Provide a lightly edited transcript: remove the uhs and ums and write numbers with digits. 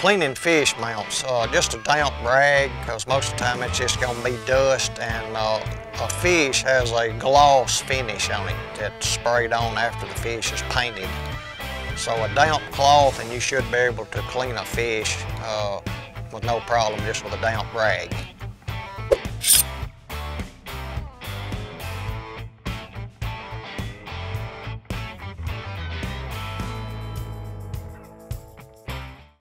Cleaning fish mounts, just a damp rag, because most of the time it's just going to be dust, and a fish has a gloss finish on it that's sprayed on after the fish is painted. So a damp cloth and you should be able to clean a fish with no problem just with a damp rag.